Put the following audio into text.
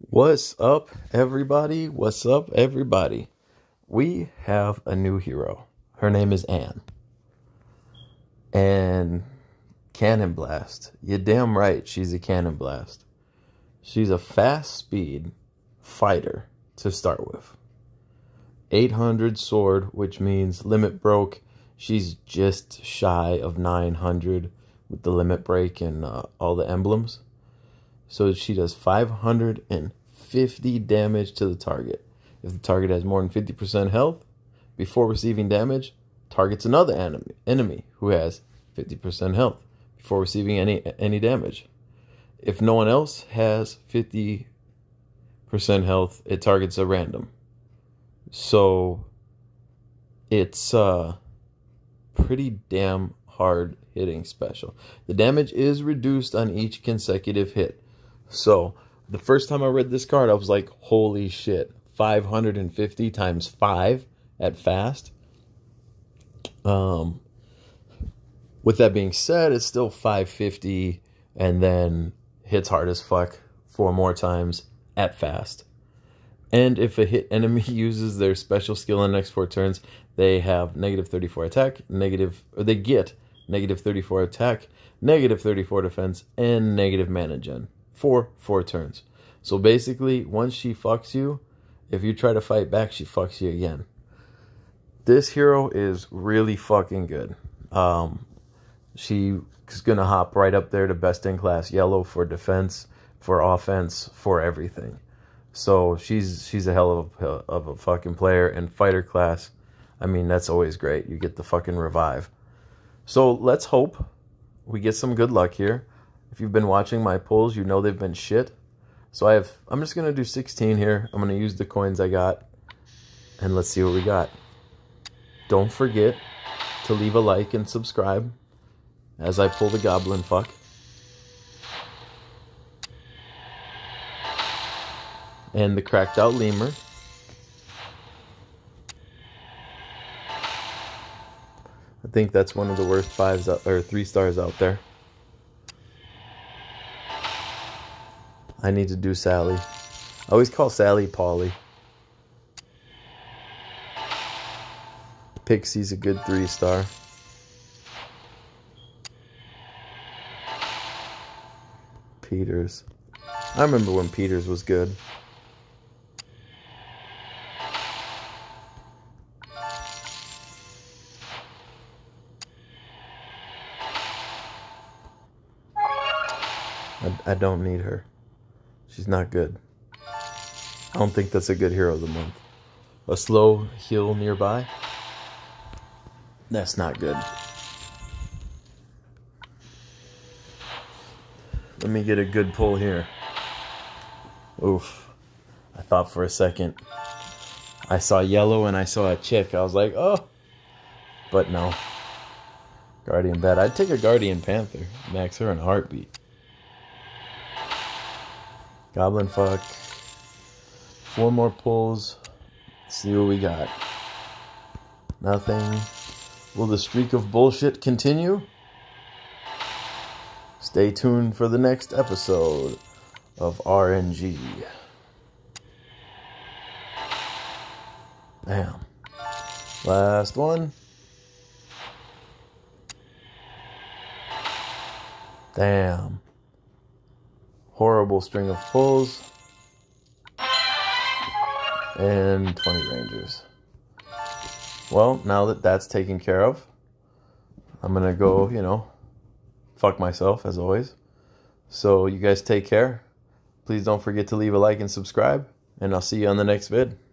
What's up everybody? We have a new hero. Her name is Anne. And Cannon Blast. You're damn right, she's a Cannon Blast. She's a fast speed fighter to start with. 800 sword, which means limit broke. She's just shy of 900 with the limit break and all the emblems. So she does 550 damage to the target. If the target has more than 50% health, before receiving damage, targets another enemy who has 50% health before receiving any damage. If no one else has 50% health, it targets a random. So it's pretty damn hard hitting special. The damage is reduced on each consecutive hit. So the first time I read this card, I was like, holy shit, 550 times 5 at fast. With that being said, it's still 550 and then hits hard as fuck 4 more times at fast. And if a hit enemy uses their special skill in the next 4 turns, they have negative 34 attack, they get negative 34 attack, negative 34 defense, and negative mana gen for 4 turns. So basically, once she fucks you, if you try to fight back, she fucks you again. This hero is really fucking good. She's going to hop right up there to best-in-class yellow for defense, for offense, for everything. So she's a hell of a fucking player. And fighter class, I mean, that's always great. You get the fucking revive. So let's hope we get some good luck here. If you've been watching my pulls, you know they've been shit. So I'm just going to do 16 here. I'm going to use the coins I got. And let's see what we got. Don't forget to leave a like and subscribe as I pull the goblin fuck. And the cracked out lemur. I think that's one of the worst 3 stars out there. I need to do Sally. I always call Sally Polly. Pixie's a good 3-star. Peters. I remember when Peters was good. I don't need her. She's not good. I don't think that's a good hero of the month. A slow heal nearby? That's not good. Let me get a good pull here. Oof. I thought for a second. I saw yellow and I saw a chick. I was like, oh. But no. Guardian Bat. I'd take a Guardian Panther. Max her in a heartbeat. Goblin fuck. 4 more pulls. Let's see what we got. Nothing. Will the streak of bullshit continue? Stay tuned for the next episode of RNG. Damn. Last one. Damn. Horrible string of pulls. And 20 Rangers. Well, now that that's taken care of, I'm going to go, fuck myself as always. So you guys take care. Please don't forget to leave a like and subscribe. And I'll see you on the next vid.